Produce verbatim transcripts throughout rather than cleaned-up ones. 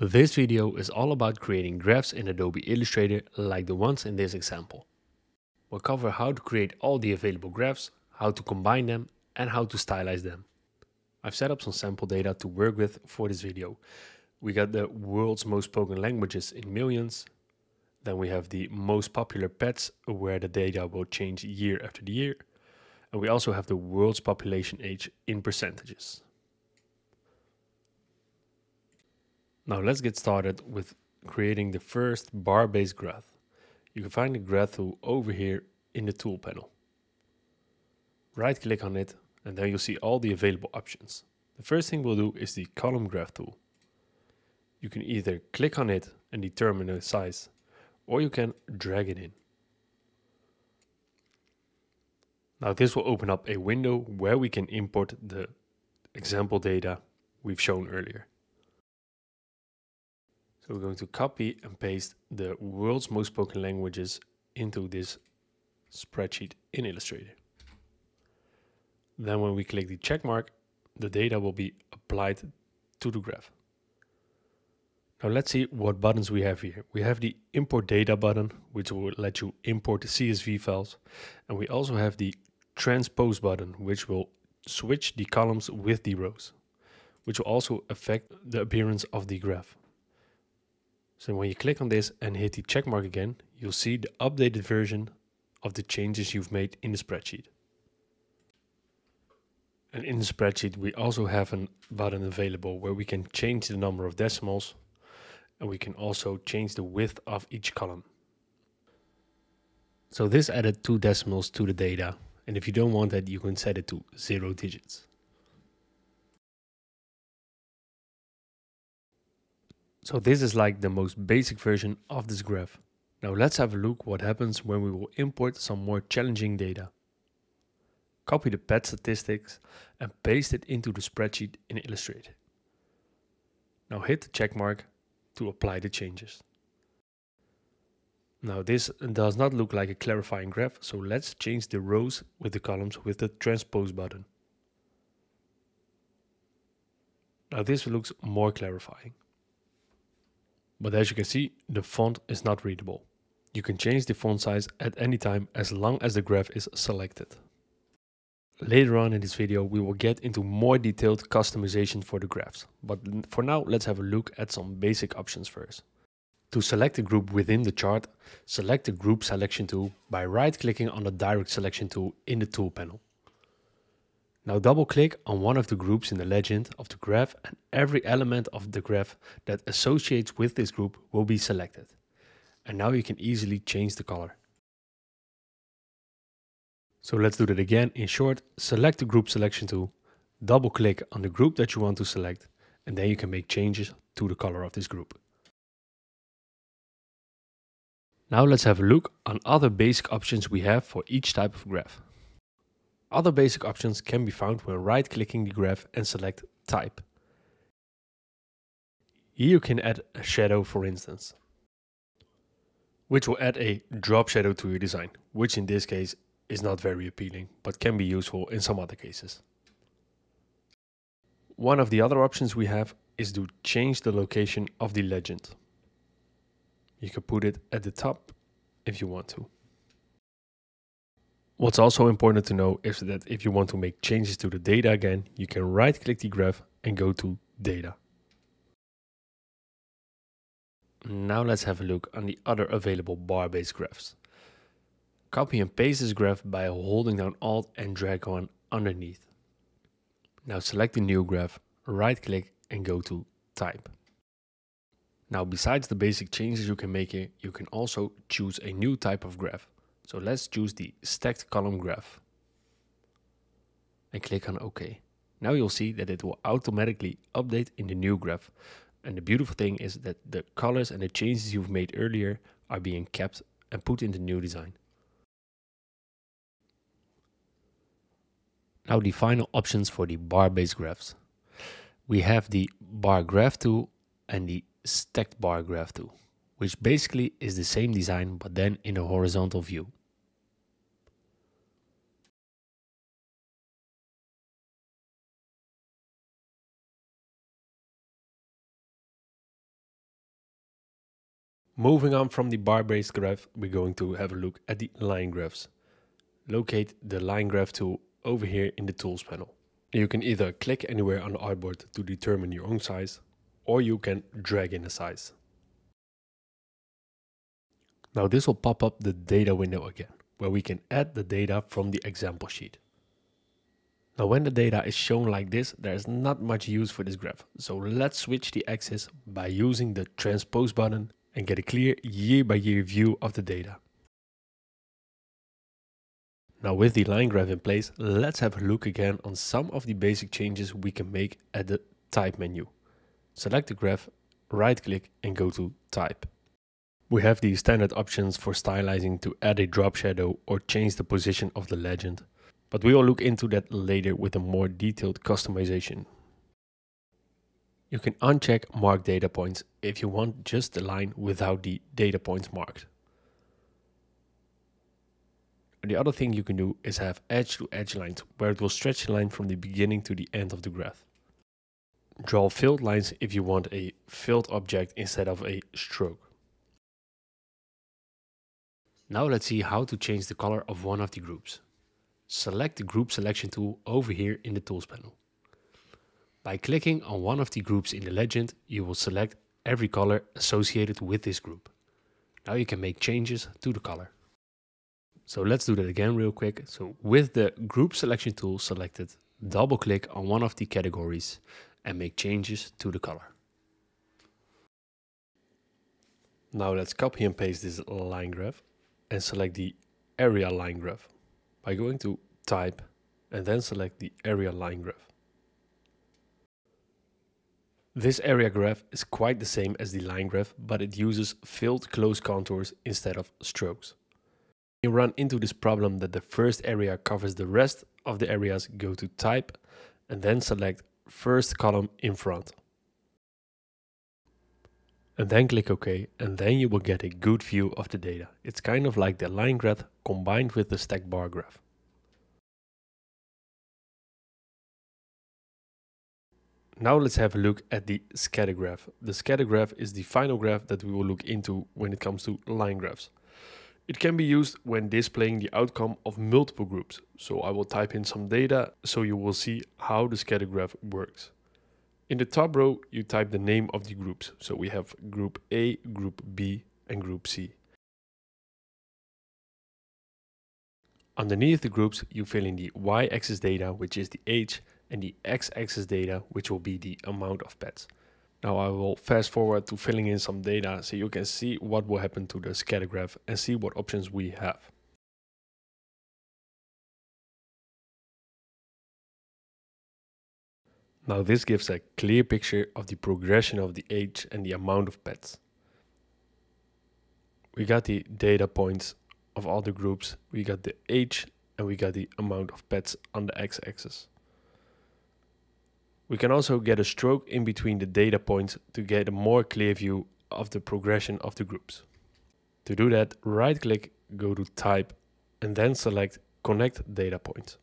This video is all about creating graphs in Adobe Illustrator like the ones in this example. We'll cover how to create all the available graphs, how to combine them, and how to stylize them. I've set up some sample data to work with for this video. We got the world's most spoken languages in millions. Then we have the most popular pets, where the data will change year after the year. And we also have the world's population age in percentages. Now let's get started with creating the first bar-based graph. You can find the graph tool over here in the tool panel. Right click on it and then you'll see all the available options. The first thing we'll do is the column graph tool. You can either click on it and determine the size, or you can drag it in. Now this will open up a window where we can import the example data we've shown earlier. So we're going to copy and paste the world's most spoken languages into this spreadsheet in Illustrator. Then when we click the check mark, the data will be applied to the graph. Now let's see what buttons we have here. We have the import data button, which will let you import the C S V files. And we also have the transpose button, which will switch the columns with the rows, which will also affect the appearance of the graph. So when you click on this and hit the check mark again, you'll see the updated version of the changes you've made in the spreadsheet. And in the spreadsheet, we also have a button available where we can change the number of decimals, and we can also change the width of each column. So this added two decimals to the data, and if you don't want that, you can set it to zero digits. So this is like the most basic version of this graph. Now let's have a look what happens when we will import some more challenging data. Copy the pet statistics and paste it into the spreadsheet in Illustrator. Now hit the check mark to apply the changes. Now this does not look like a clarifying graph, so let's change the rows with the columns with the transpose button. Now this looks more clarifying. But as you can see, the font is not readable. You can change the font size at any time as long as the graph is selected. Later on in this video, we will get into more detailed customization for the graphs. But for now, let's have a look at some basic options first. To select a group within the chart, select the group selection tool by right-clicking on the direct selection tool in the tool panel. Now double-click on one of the groups in the legend of the graph, and every element of the graph that associates with this group will be selected. And now you can easily change the color. So let's do that again. In short, select the group selection tool, double-click on the group that you want to select, and then you can make changes to the color of this group. Now let's have a look on other basic options we have for each type of graph. Other basic options can be found when right-clicking the graph and select Type. Here you can add a shadow, for instance, which will add a drop shadow to your design, which in this case is not very appealing, but can be useful in some other cases. One of the other options we have is to change the location of the legend. You can put it at the top if you want to. What's also important to know is that if you want to make changes to the data again, you can right-click the graph and go to Data. Now let's have a look on the other available bar-based graphs. Copy and paste this graph by holding down Alt and drag one underneath. Now select the new graph, right-click and go to Type. Now besides the basic changes you can make here, you can also choose a new type of graph. So let's choose the stacked column graph and click on OK. Now you'll see that it will automatically update in the new graph. And the beautiful thing is that the colors and the changes you've made earlier are being kept and put in the new design. Now the final options for the bar-based graphs. We have the bar graph tool and the stacked bar graph tool, which basically is the same design, but then in a horizontal view. Moving on from the bar-based graph, we're going to have a look at the line graphs. Locate the line graph tool over here in the tools panel. You can either click anywhere on the artboard to determine your own size, or you can drag in a size. Now this will pop up the data window again, where we can add the data from the example sheet. Now when the data is shown like this, there is not much use for this graph. So let's switch the axis by using the transpose button and get a clear year by year view of the data. Now with the line graph in place, let's have a look again on some of the basic changes we can make at the type menu. Select the graph, right click and go to type. We have the standard options for stylizing to add a drop shadow or change the position of the legend, but we will look into that later with a more detailed customization. You can uncheck mark data points if you want just the line without the data points marked. The other thing you can do is have edge to edge lines, where it will stretch the line from the beginning to the end of the graph. Draw filled lines if you want a filled object instead of a stroke. Now let's see how to change the color of one of the groups. Select the group selection tool over here in the tools panel. By clicking on one of the groups in the legend, you will select every color associated with this group. Now you can make changes to the color. So let's do that again real quick. So with the group selection tool selected, double click on one of the categories and make changes to the color. Now let's copy and paste this line graph and select the area line graph by going to type and then select the area line graph. This area graph is quite the same as the line graph, but it uses filled close contours instead of strokes. You run into this problem that the first area covers the rest of the areas, go to type and then select first column in front. And then click OK, and then you will get a good view of the data. It's kind of like the line graph combined with the stacked bar graph. Now let's have a look at the scatter graph. The scatter graph is the final graph that we will look into when it comes to line graphs. It can be used when displaying the outcome of multiple groups. So I will type in some data so you will see how the scatter graph works. In the top row, you type the name of the groups. So we have group A, group B and group C. Underneath the groups, you fill in the y-axis data, which is the age, and the x-axis data, which will be the amount of pets. Now I will fast forward to filling in some data so you can see what will happen to the scatter graph and see what options we have. Now this gives a clear picture of the progression of the age and the amount of pets. We got the data points of all the groups, we got the age and we got the amount of pets on the x-axis. We can also get a stroke in between the data points to get a more clear view of the progression of the groups. To do that, right click, go to type and then select connect data points.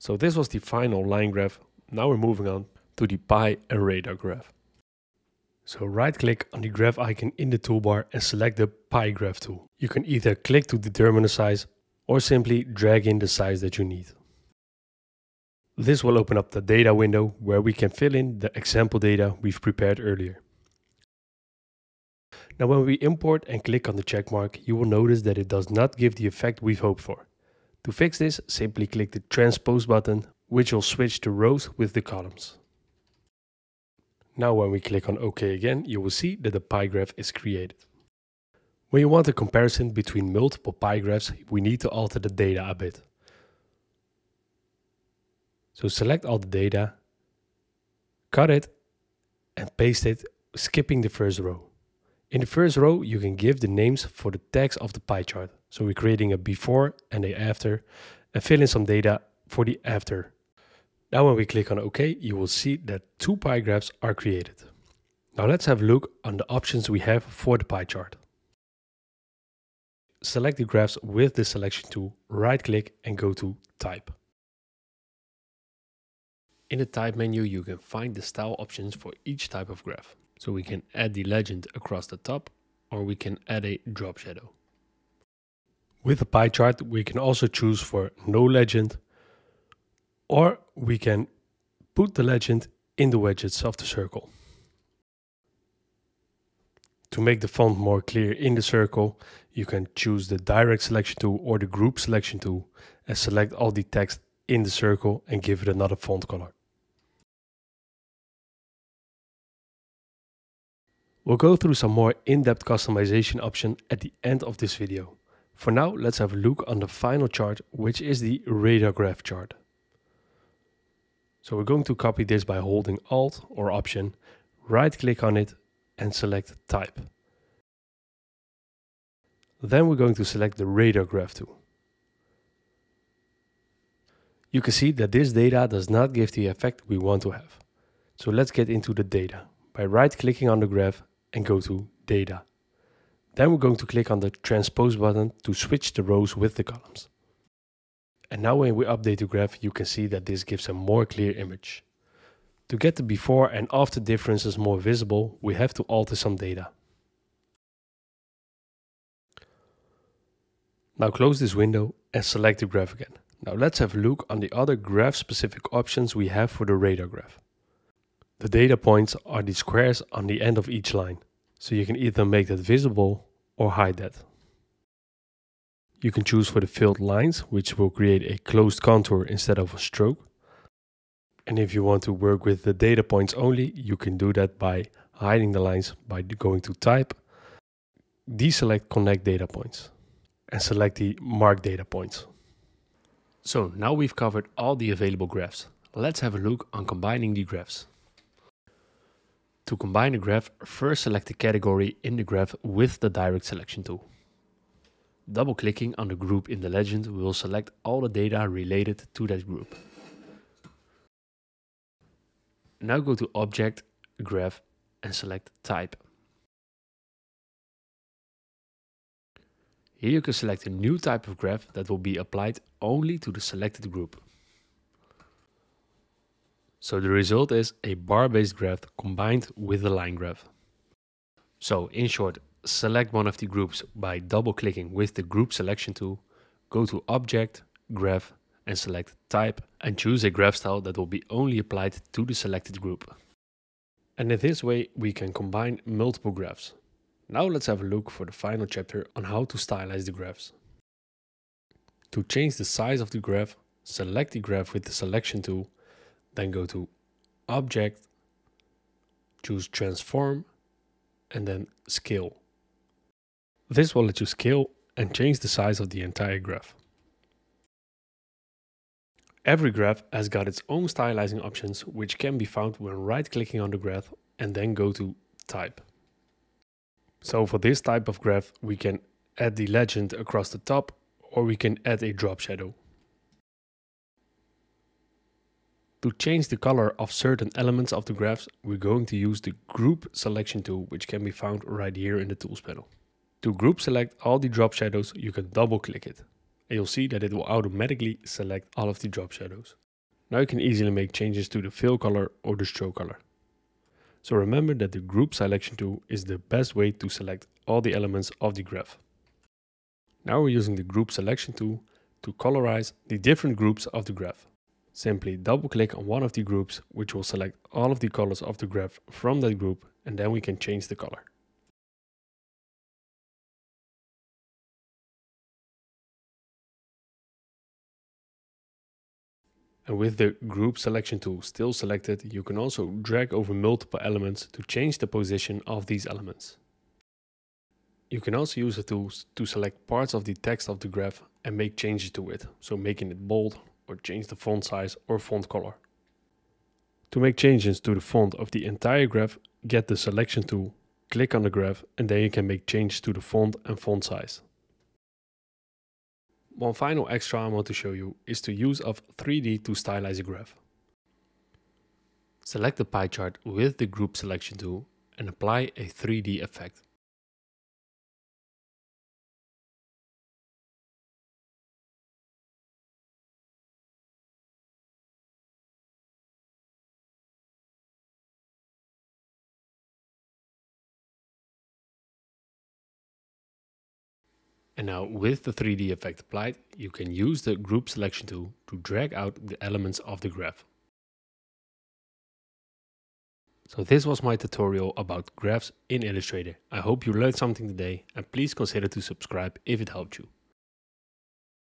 So this was the final line graph. Now we're moving on to the pie and radar graph. So right click on the graph icon in the toolbar and select the pie graph tool. You can either click to determine the size or simply drag in the size that you need. This will open up the data window where we can fill in the example data we've prepared earlier. Now when we import and click on the checkmark, you will notice that it does not give the effect we've hoped for. To fix this, simply click the transpose button, which will switch the rows with the columns. Now when we click on OK again, you will see that the pie graph is created. When you want a comparison between multiple pie graphs, we need to alter the data a bit. So select all the data, cut it and paste it, skipping the first row. In the first row, you can give the names for the tags of the pie chart. So we're creating a before and a after and fill in some data for the after. Now when we click on OK, you will see that two pie graphs are created. Now let's have a look on the options we have for the pie chart. Select the graphs with the selection tool, right click and go to type. In the type menu, you can find the style options for each type of graph. So we can add the legend across the top, or we can add a drop shadow. With a pie chart, we can also choose for no legend, or we can put the legend in the wedges of the circle. To make the font more clear in the circle, you can choose the direct selection tool or the group selection tool and select all the text in the circle and give it another font color. We'll go through some more in-depth customization options at the end of this video. For now, let's have a look on the final chart, which is the radiograph chart. So we're going to copy this by holding Alt or Option, right click on it and select Type. Then we're going to select the radiograph tool. You can see that this data does not give the effect we want to have. So let's get into the data by right clicking on the graph and go to Data. Then we're going to click on the Transpose button to switch the rows with the columns. And now when we update the graph, you can see that this gives a more clear image. To get the before and after differences more visible, we have to alter some data. Now close this window and select the graph again. Now let's have a look on the other graph-specific options we have for the radar graph. The data points are the squares on the end of each line, so you can either make that visible or hide that. You can choose for the filled lines, which will create a closed contour instead of a stroke. And if you want to work with the data points only, you can do that by hiding the lines by going to Type, deselect Connect Data Points, and select the Mark Data Points. So now we've covered all the available graphs. Let's have a look on combining the graphs. To combine a graph, first select the category in the graph with the direct selection tool. Double-clicking on the group in the legend will select all the data related to that group. Now go to Object, Graph and select Type. Here you can select a new type of graph that will be applied only to the selected group. So the result is a bar-based graph combined with a line graph. So in short, select one of the groups by double-clicking with the Group Selection tool, go to Object, Graph and select Type and choose a graph style that will be only applied to the selected group. And in this way we can combine multiple graphs. Now let's have a look for the final chapter on how to stylize the graphs. To change the size of the graph, select the graph with the selection tool, then go to Object, choose Transform and then Scale. This will let you scale and change the size of the entire graph. Every graph has got its own stylizing options, which can be found when right-clicking on the graph and then go to Type. So for this type of graph, we can add the legend across the top, or we can add a drop shadow. To change the color of certain elements of the graphs, we're going to use the Group Selection tool, which can be found right here in the Tools panel. To group select all the drop shadows, you can double-click it. And you'll see that it will automatically select all of the drop shadows. Now you can easily make changes to the fill color or the stroke color. So remember that the Group Selection tool is the best way to select all the elements of the graph. Now we're using the Group Selection tool to colorize the different groups of the graph. Simply double click on one of the groups, which will select all of the colors of the graph from that group, and then we can change the color. And with the Group Selection tool still selected, you can also drag over multiple elements to change the position of these elements. You can also use the tools to select parts of the text of the graph and make changes to it, so making it bold or change the font size or font color. To make changes to the font of the entire graph, get the Selection tool, click on the graph, and then you can make changes to the font and font size. One final extra I want to show you is the use of three D to stylize a graph. Select the pie chart with the Group Selection tool and apply a three D effect. And now with the three D effect applied, you can use the group selection tool to drag out the elements of the graph. So this was my tutorial about graphs in Illustrator. I hope you learned something today, and please consider to subscribe if it helped you.